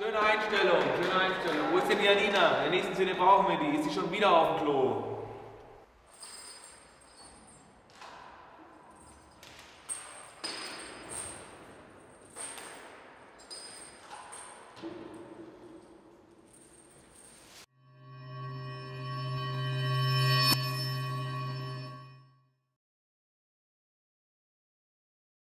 Schöne Einstellung, schöne Einstellung. Wo ist denn Janina? In der nächsten Szene brauchen wir die. Ist sie schon wieder auf dem Klo?